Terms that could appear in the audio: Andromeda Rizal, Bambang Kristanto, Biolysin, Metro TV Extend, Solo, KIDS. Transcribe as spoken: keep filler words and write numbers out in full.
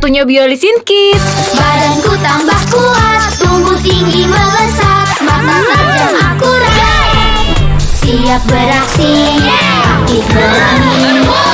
waktunya Biolysin Kids. Badanku tambah kuat, tumbuh tinggi melesat, mata tajam akurat, siap beraksi, aktif berani.